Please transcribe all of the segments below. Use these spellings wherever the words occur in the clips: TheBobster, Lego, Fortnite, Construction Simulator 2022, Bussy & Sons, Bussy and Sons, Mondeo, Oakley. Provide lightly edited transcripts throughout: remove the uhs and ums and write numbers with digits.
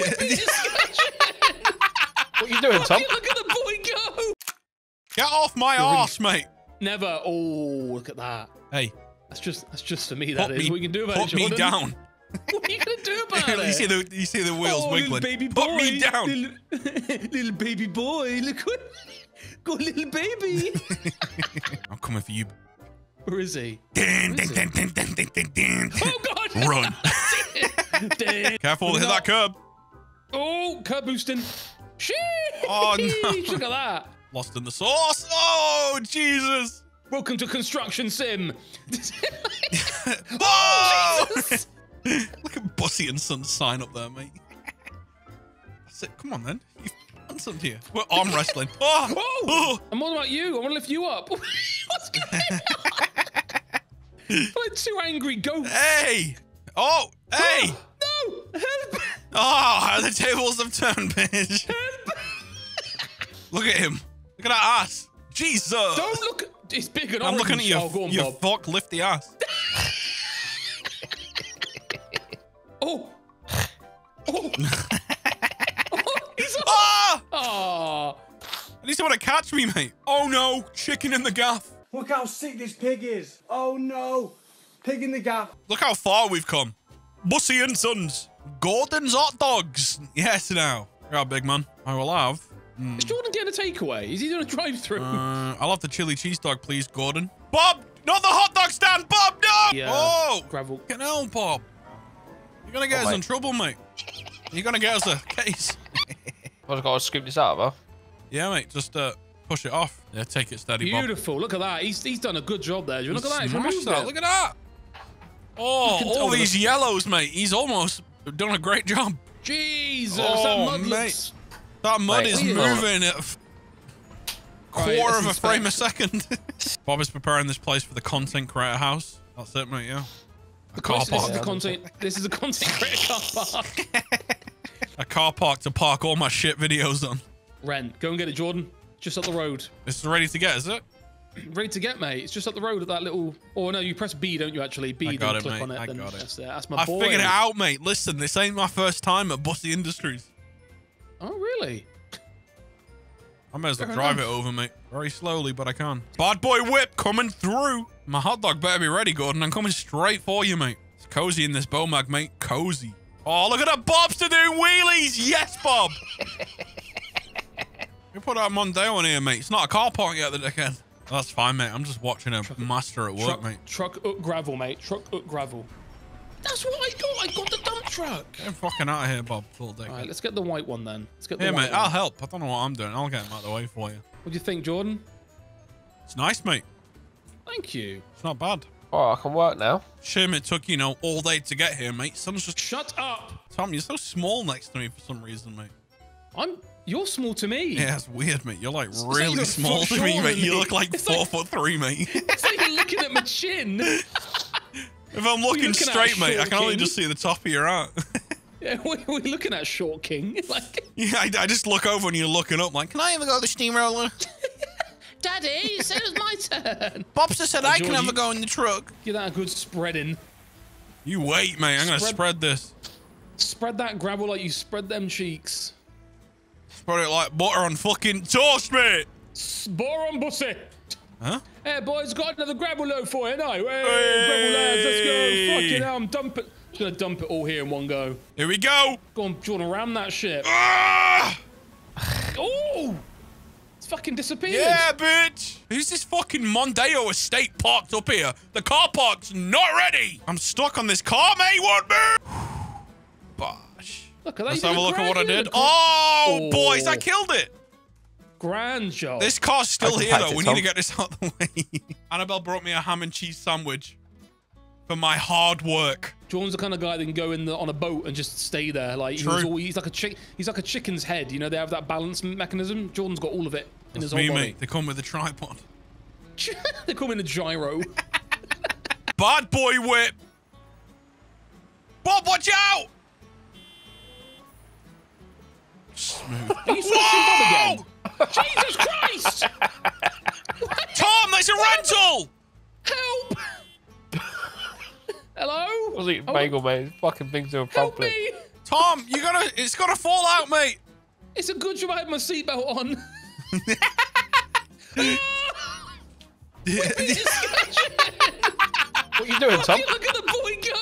What are you doing, Tom? Look at the boy go! Get off my arse, mate! Never. Oh, look at that. Hey. That's just for me, that is. What you can do about it, Jordan? Put me down. What are you going to do about it? You see the wheels wiggling. Baby boy. Put me down. Little baby boy. Look what... Good little baby. I'm coming for you. Where is he? Oh, God. Run. Careful, hit that curb. Oh, curb boosting. Sheesh. Oh, no. Look at that. Lost in the sauce. Oh, Jesus. Welcome to Construction Sim. Oh, Jesus. Look at Bussy and Sons sign up there, mate. That's it. Come on, then. You've done something here. We're arm wrestling. Oh. Oh. I'm all about you. I want to lift you up. What's going on? Like two angry goats. Hey. Oh, hey. Oh, no. Help. Oh, the tables have turned, bitch. Help. Look at him. Look at that ass. Jesus. Don't look. It's big and I'm looking at you. Oh, go on, your fuck lifty ass. Oh. Oh. Oh. He's on. Oh. Oh. At least I want to catch me, mate. Oh, no. Chicken in the gaff. Look how sick this pig is. Oh, no. Pig in the gaff. Look how far we've come. Bussy and Sons. Gordon's hot dogs. Yes, now. You're out, big man. I will have... Is Jordan getting a takeaway? Is he doing a drive-through? I'll have the chili cheese dog, please, Gordon. Bob, not the hot dog stand, Bob, no! Yeah, oh, gravel. Get on, Bob. You're gonna get us in trouble, mate. You're gonna get us a case. What, I gotta scoop this out, bro? Yeah, mate, just push it off. Yeah, take it steady, Bob. Beautiful, look at that. He's done a good job there. Look at that. Look at that. Oh, all these yellows, mate. He's almost done a great job. Jesus, that mud looks... That mud is moving at a quarter of a frame a second. Bob is preparing this place for the content creator house. That's it, mate, yeah. A car park. This is a content creator car park. A car park to park all my shit videos on. Ren, go and get it, Jordan. Just up the road. It's ready to get, is it? Ready to get, mate. It's just up the road at that little... Oh, no, you press B, don't you, actually? B, then click on it. I got it. That's my boy. I figured it out, mate. Listen, this ain't my first time at Bussy Industries. Oh, really? I may as well drive it over, mate. Very slowly, but I can. Bad boy whip coming through. My hot dog better be ready, Gordon. I'm coming straight for you, mate. It's cozy in this bow mag, mate. Cozy. Oh, look at that Bobster doing wheelies. Yes, Bob. You put that Mondeo on here, mate. It's not a car park yet, the dickhead. That's fine, mate. I'm just watching a master at work, mate. Truck up gravel, mate. Truck up gravel. That's what I got. I got the dump truck. Get fucking out of here, Bob. All right, let's get the white one then. Let's get the white one. I'll help. I don't know what I'm doing. I'll get him out of the way for you. What do you think, Jordan? It's nice, mate. Thank you. It's not bad. Oh, I can work now. Shame it took, you know, all day to get here, mate. Someone's just... Shut up. Tom, you're so small next to me for some reason, mate. You're small to me. Yeah, that's weird, mate. You're like really like small to me, mate. You look like 4'3", mate. It's like you're looking at my chin. If I'm looking straight, mate, I can only just see the top of your hat. Yeah, we're looking at Short King. Like, yeah, I just look over and you're looking up like, can I ever go to the steamroller? Daddy, you said it was my turn. Bobster said I can ever go in the truck. Give that a good spreading. You wait, mate. I'm going to spread this. Spread that gravel like you spread them cheeks. Spread it like butter on fucking toast, mate. Butter on Bussy. Huh? Hey, boys, got another gravel load for you, no? Hey, gravel lads, let's go. Fucking hell, I'm dumping. Just gonna dump it all here in one go. Here we go. Go on, Jordan, ram that shit. Ah! Oh! It's fucking disappeared. Yeah, bitch. Who's this fucking Mondeo estate parked up here? The car park's not ready. I'm stuck on this car, mate. What, bosh. Look at that. Let's have a look at what I did. Oh, boys, I killed it. Grand job. This car's still here, though. We need to get this out of the way. Annabelle brought me a ham and cheese sandwich for my hard work. Jordan's the kind of guy that can go in on a boat and just stay there. Like he's like a chicken's head. You know, they have that balance mechanism. Jordan's got all of it in his own body. Mate. They come with a tripod. They come in a gyro. Bad boy whip. Bob, watch out! Smooth. Are you switching Bob again? Jesus Christ! Tom, there's a rental! Help! Help! Hello? I was eating bagel, mate. Fucking things are a problem. Tom, you're gonna, it's gonna fall out, mate. It's a good job I had my seatbelt on. What are you doing, Tom? Look at the boy go.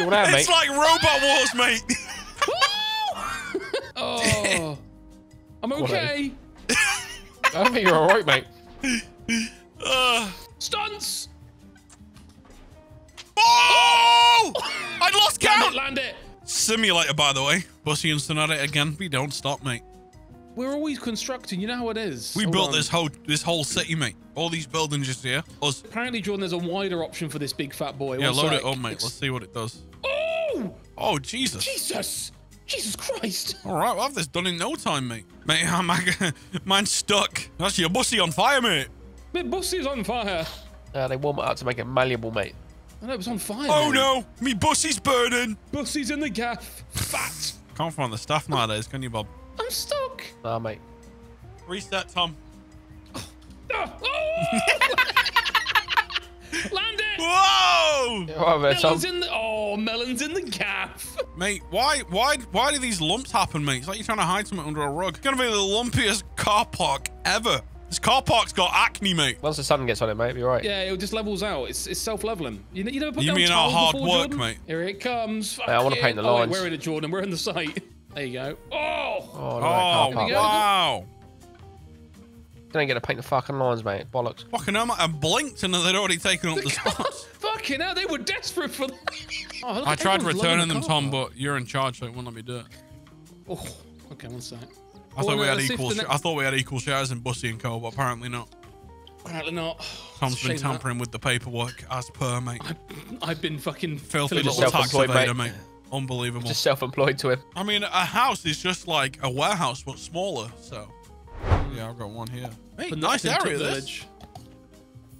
You want out, mate? It's like Robot Wars, mate. Oh, I'm okay. I think you're all right, mate. Stunts. Oh! I'd lost count. Land it. Simulator, by the way. Bussy and Sons at it again. We don't stop, mate. We're always constructing. You know how it is. We built this whole city, mate. All these buildings just here. Us. Apparently, Jordan, there's a wider option for this big fat boy. Yeah, load it up, mate. Let's see what it does. Oh! Oh, Jesus. Jesus. Jesus Christ. All right, we'll have this done in no time, mate. Mate, mine's stuck. That's your Bussy on fire, mate. My Bussy's on fire. They warm it up to make it malleable, mate. I know, it was on fire. Oh, mate. No. Me Bussy's burning. Bussy's in the gaff. Fat. Can't find the staff nowadays, can you, Bob? I'm stuck. Nah, mate. Reset, Tom. Oh. Oh. Land it. Whoa. Right, mate, Melon's in the... Oh, Melon's in the gaff. Mate, why do these lumps happen, mate? It's like you're trying to hide something under a rug. It's gonna be the lumpiest car park ever. This car park's got acne, mate. Once the sun gets on it, mate, you're right. Yeah, it just levels out. It's self-leveling. You never put down mean our hard work, Jordan? Mate? Here it comes. Fuck, I want to paint the lines. Wait, we're in it, Jordan. We're in the site. There you go. Oh! Oh, no, oh wow. Don't get to paint the fucking lines, mate. Bollocks. Fucking hell, mate. I blinked and they'd already taken up the spots. Fucking hell, they were desperate for that. Oh, I tried returning them, Tom, but you're in charge, so it won't let me do it. Oh, okay, one sec. I thought we had equal shares in Bussy and Co, but apparently not. Apparently not. Tom's been tampering with the paperwork as per, mate. I've been fucking filthy little tax evader, mate. Unbelievable. Just self-employed to him. I mean, a house is just like a warehouse, but smaller. So, yeah, I've got one here. Hey, nice area, this.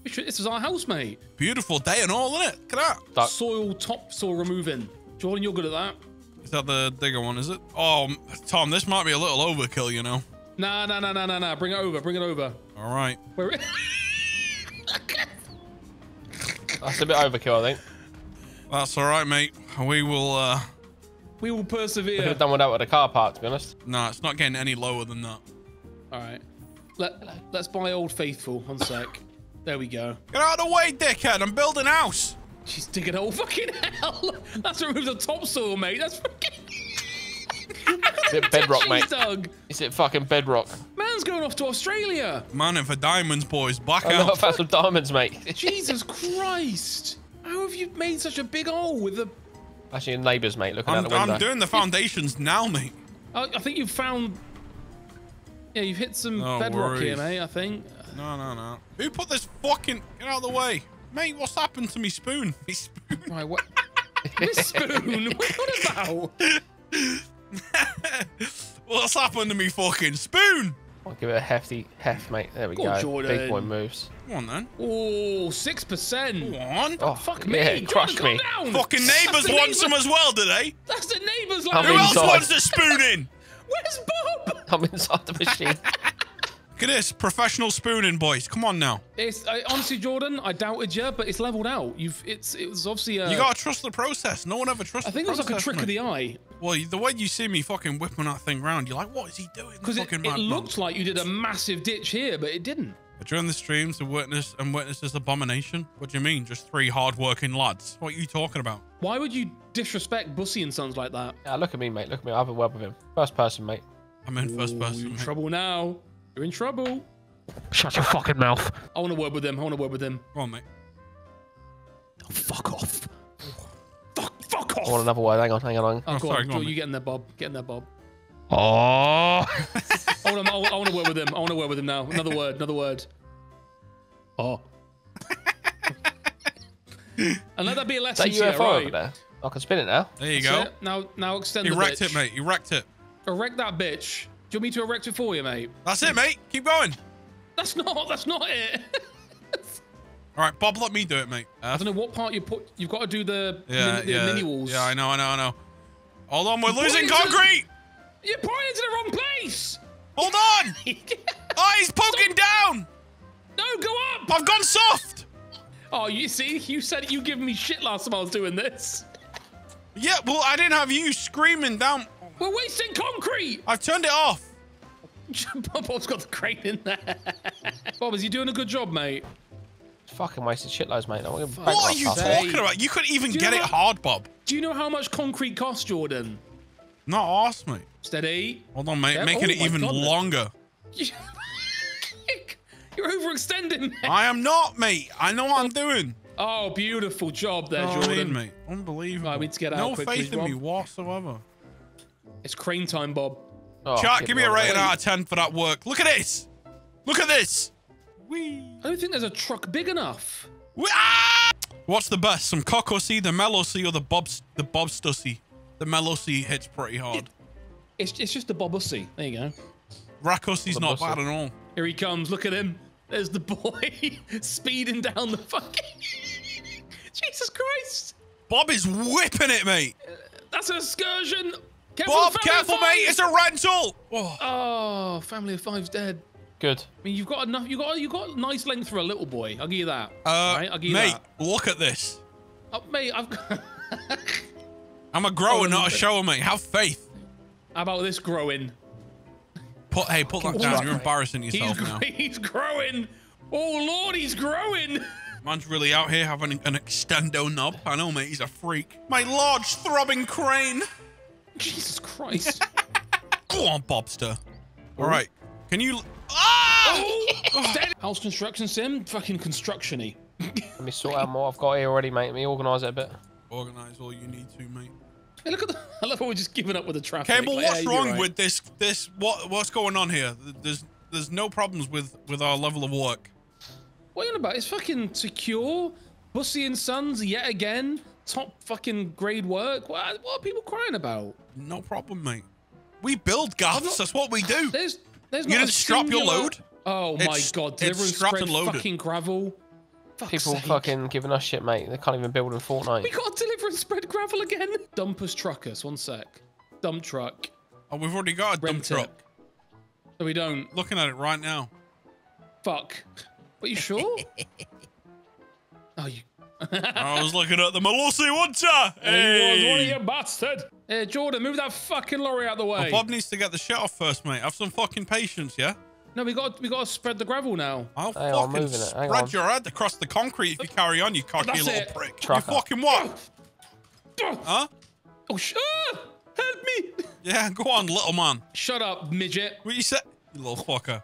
This is our house, mate. Beautiful day and all, isn't it? Look at that. Soil, topsoil removing. Jordan, you're good at that. Is that the digger one, is it? Oh, Tom, this might be a little overkill, you know. Nah, nah, nah, nah, nah, nah. Bring it over. Bring it over. All right. That's a bit overkill, I think. That's all right, mate. We will persevere. I've done without with a car park, to be honest. Nah, it's not getting any lower than that. All right. Let's buy Old Faithful. One sec. There we go. Get out of the way, dickhead. I'm building a house. She's digging a whole fucking hell. That's removed the topsoil, mate. That's fucking... Is it bedrock, mate? Dug. Is it fucking bedrock? Man's going off to Australia. Manning for diamonds, boys. Back out. I've got to find some diamonds, mate. Jesus Christ. How have you made such a big hole with the... Actually, your neighbours, mate. Looking out the window. I'm doing the foundations now, mate. I think you've found... Yeah, you've hit some bedrock here, mate, I think. No, no, no. Who put this fucking... Get out of the way. Mate, what's happened to me spoon? Me spoon? Right, what? Me spoon? What about? What's happened to me fucking spoon? I'll give it a hefty heft, mate. There we go. Jordan. Big boy moves. Come on, then. Oh, 6%. Go on. Oh, fuck me. Yeah, crush me. Down. Fucking neighbours want some as well, do they? That's the neighbours. Like, who else wants a spoon in? Where's Bob? I'm inside the machine. Look at this, professional spooning, boys. Come on now. It's honestly, Jordan, I doubted you, but it's leveled out. It was obviously. You gotta trust the process. No one ever trusts. I think it was like a trick of the eye. Well, the way you see me fucking whipping that thing round, you're like, what is he doing? Because it looked like you did a massive ditch here, but it didn't. During the streams, to witness this abomination. What do you mean? Just three hard-working lads? What are you talking about? Why would you disrespect Bussy and Sons like that? Yeah, look at me, mate. Look at me. I have a word with him. First person, mate. I'm in first person. You're in trouble now. You're in trouble. Shut your fucking mouth. I want to word with them. I want to word with them. Come on, mate. Oh, fuck off. Fuck off. I want another word. Hang on. Oh, sorry, go on, you get in there, Bob. Get in there, Bob. Oh. I want to word with them. I want to word with them now. Another word. Oh. And let that be a lesson. Is that UFO over there? I can spin it now. There you go. Now extend the bitch. Erect it, mate. Erect it. Erect that bitch. Do you want me to erect it for you, mate? That's it, mate. Keep going. That's not it. All right, Bob, let me do it, mate. I don't know what part you put. You've got to do the mini walls. Yeah, I know. Hold on, we're losing concrete. You're pointing to the wrong place. Hold on. Oh, he's poking down. No, go up. I've gone soft. Oh, you see, you said you give me shit last time I was doing this. Yeah, well, I didn't have you screaming down. We're wasting concrete. I turned it off. Bob's got the crane in there. Bob, is he doing a good job, mate? Fucking wasted shitloads, mate. What are you talking about? You couldn't even get it hard, Bob. Do you know how much concrete costs, Jordan? Not arse, mate. Steady. Hold on, mate. Yeah. Making it even longer. You're overextending, mate. I am not, mate. I know what I'm doing. Oh, beautiful job there, Jordan. Mate. Unbelievable. Right, we need to get out quickly, faith in me whatsoever. It's crane time, Bob. Oh, chat, give me a rating out of 10 for that work. Look at this. Look at this. Whee. I don't think there's a truck big enough. Ah! What's the best? Some cockosy, the melosy, or the bobstussy? The melosy hits pretty hard. It's just the bobusy. There you go. Rakossi's not bad at all. Here he comes. Look at him. There's the boy speeding down the fucking... Jesus Christ. Bob is whipping it, mate. That's an excursion. Careful, Bob, careful, mate. It's a rental. Oh. Oh, family of five's dead. Good. I mean, you've got enough. You got nice length for a little boy. I'll give you that. Right? I'll give you that. Look at this. Oh, mate, I've got... I'm a grower, not a shower, mate. Have faith. How about this growing? Hey, put that down. You're embarrassing yourself now. He's growing. Oh, Lord, he's growing. Man's really out here having an extendo knob. I know, mate. He's a freak. My large throbbing crane. Jesus Christ. Go on, Bobster. All right. Can you... Oh! House construction sim? Fucking construction-y. Let me sort out more. I've got here already, mate. Let me organise it a bit. Organise all you need to, mate. Hey, look at the... I love how we're just giving up with the traffic. Okay, but like, what's wrong with this? What's going on here? There's no problems with our level of work. What are you on about? It's fucking secure. Bussy & Sons yet again. Top fucking grade work. What are people crying about? No problem, mate. We build gaffs. That's what we do. There's you didn't strap your load. Oh my god! Everyone's spread fucking gravel. People fucking giving us shit, mate. They can't even build in Fortnite. We got to deliver and spread gravel again. Dumpers, truckers. One sec. Dump truck. Oh, we've already got a dump truck. So we don't. Looking at it right now. Fuck. Are you sure? Oh, you. I was looking at the Malossi, wasn't I? Hey, you bastard. Hey, Jordan, move that fucking lorry out of the way. Oh, Bob needs to get the shit off first, mate. Have some fucking patience, yeah? No, we got to spread the gravel now. I'll fucking spread your head across the concrete if you carry on, you cocky little prick. You fucking what? Huh? Oh, shut up! Help me! Yeah, go on, little man. Shut up, midget. What you say? You little fucker.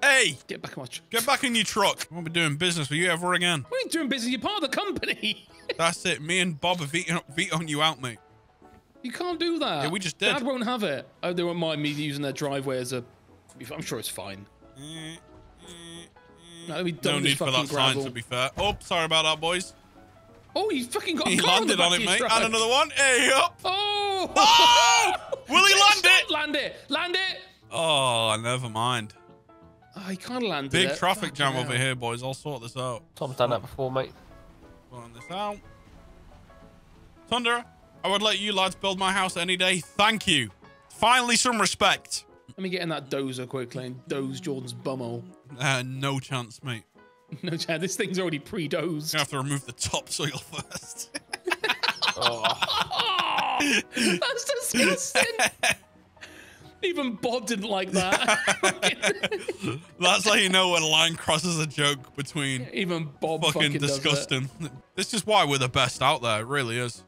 Hey! Get back in my truck. Get back in your truck. I won't be doing business with you ever again. We ain't doing business. You're part of the company. That's it. Me and Bob are vetoing you out, mate. You can't do that. Yeah, we just did. Dad won't have it. Oh, they won't mind me using their driveway as a... I'm sure it's fine. No, we don't need for that sign, to be fair. Oh, sorry about that, boys. Oh, you fucking got a car landed on it, mate. And another one. Hey, up. Oh! Oh! Will he land it? Land it. Land it. Oh, never mind. I can't land it. Big traffic jam over here, boys. I'll sort this out. Tom's done that before, mate. Sorting this out. Thunder, I would let you lads build my house any day. Thank you. Finally, some respect. Let me get in that dozer quickly and doze Jordan's bumhole. No chance, mate. No chance. This thing's already pre-dozed. You have to remove the topsoil first. Oh. That's disgusting. Even Bob didn't like that. That's how you know when a line crosses a joke between even Bob fucking disgusting. This is why we're the best out there. It really is.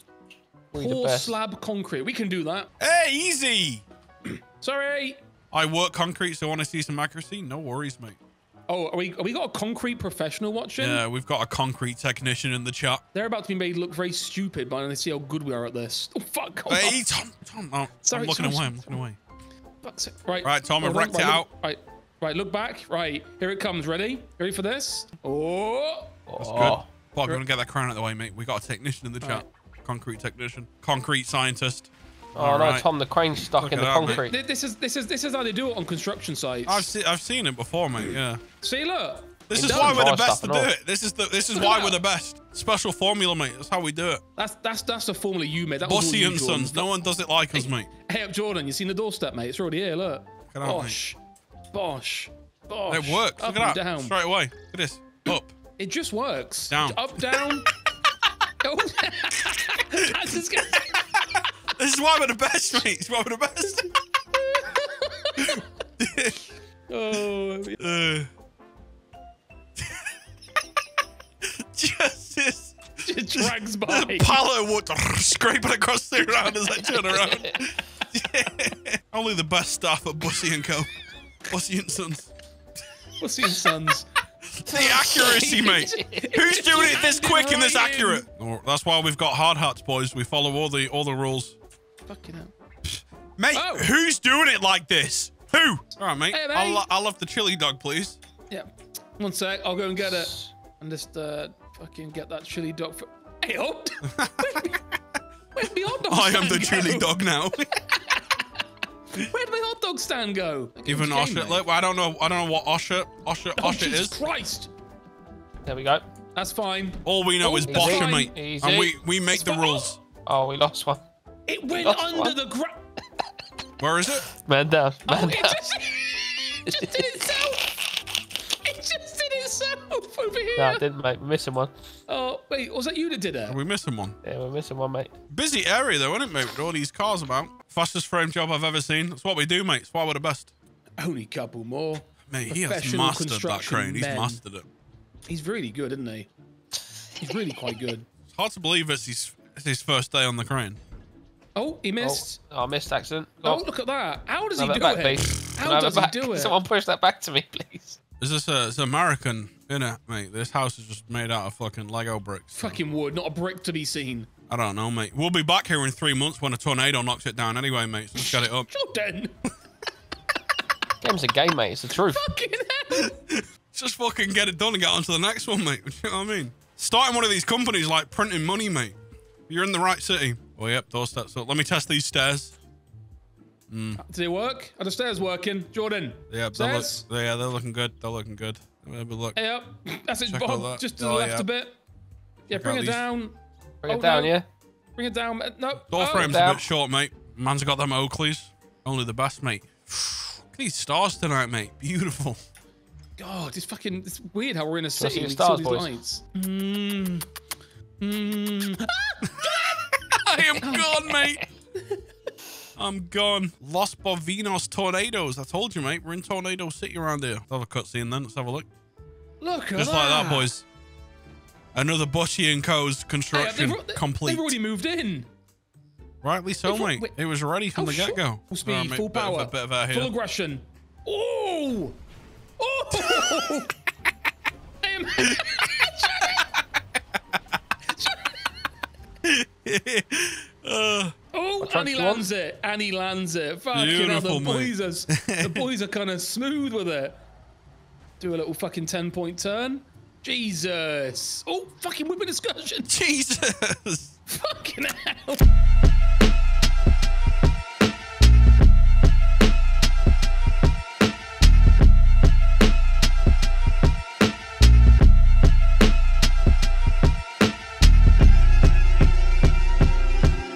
Poor slab concrete. We can do that. Hey, easy. Sorry. I work concrete, so I want to see some accuracy. No worries, mate. Oh, are we got a concrete professional watching? Yeah, we've got a concrete technician in the chat. They're about to be made look very stupid, but they see how good we are at this. Oh, fuck. Oh, hey, Tom. Oh, sorry, I'm looking away. Right, Tom, I've wrecked it out. Right, look back. Right, here it comes. Ready? Ready for this? Oh. That's good. Bob, you want to get that crown out of the way, mate? We got a technician in the chat. Right. Concrete technician. Concrete scientist. Oh, no, Tom, the crane's stuck in the concrete. Mate. This is how they do it on construction sites. I've seen it before, mate, yeah. See, look. This is why we're the best to do it. This is why we're the best. Special formula, mate. That's how we do it. That's the formula you made. Bussy & Sons. No one does it like us, mate. Hey, up Jordan, you seen the doorstep, mate? It's already here, look. Bosh. Bosh. Bosh. It works. Look at that. Straight away. Look at this. Up. It just works. Down. Up, down. I was just gonna... This is why we're the best, mate. This is why we're the best. Oh. Just this. It drags by. The pallet of water scraping across the ground as I turn around. Yeah. Only the best staff at Bussy and Co. Bussy and Sons. Bussy and Sons. The accuracy, mate. Who's doing it this quick and this accurate? Oh, that's why we've got hard hats, boys. We follow all the rules. Fucking hell. Mate, oh. Who's doing it like this? Who? All right, mate. Hey, mate. I'll have the chili dog, please. Yeah. One sec. I'll go and get it. And just fucking get that chili dog for... Hey, oh. Where'd my hot dog stand I am the go? Chili dog now. Where'd my hot dog stand go? Give an Osher. Look, I don't know what Osher is. Jesus Christ. There we go. That's fine. All we know is Bosher, mate. Easy. And we make the rules. Oh, we lost one. It went under the ground. Where is it? Man down. Man down. It just did itself. It just did itself over here. No, I didn't, mate. We're missing one. Oh, wait. Was that you that did it? Are we missing one? Yeah, we're missing one, mate. Busy area, though, isn't it, mate? With all these cars about. Fastest frame job I've ever seen. That's what we do, mate. It's why we're the best. Only couple more. Mate, he has mastered that crane. He's mastered it. He's really good, isn't he? He's really quite good. It's hard to believe it's his first day on the crane. Oh, he missed. Oh, I missed accident. Oh, look at that. How does he do it? How does he do it? Someone push that back to me, please. Is this it's American, innit, mate? This house is just made out of fucking Lego bricks. Fucking wood, not a brick to be seen. I don't know, mate. We'll be back here in 3 months when a tornado knocks it down anyway, mate. So let's get it up. Jordan. Game's a game, mate. It's the truth. Fucking hell. Just fucking get it done and get on to the next one, mate. You know what I mean? Starting one of these companies like printing money, mate. You're in the right city. Oh, yep, those steps up. Let me test these stairs. Did it work? Are the stairs working? Jordan? Yeah, stairs? They're looking good. They're looking good. Maybe look. Hey, up. That's it, Bob. That. Just to the left a bit. Yeah, bring it down. Bring it down, yeah? Bring it down. No. Door frame's a bit short, mate. Man's got them Oakleys. Only the best, mate. Look at these stars tonight, mate. Beautiful. God, it's fucking... It's weird how we're in a city with all these lights. I am gone, mate. I'm gone. Los Bovinos tornadoes. I told you, mate. We're in Tornado City around here. Let's have a cutscene then. Let's have a look. Look at that. Just like that, boys. Another Bussy and Co's construction complete. They've already moved in. Rightly so, mate. It was ready from the get-go. Full speed, full power, full aggression. Oh! Oh! I am... Oh, and he lands it. And he lands it. Fucking hell, the boys are kind of smooth with it. Do a little fucking 10-point turn. Jesus. Oh, fucking whipping excursion. Jesus. Fucking hell.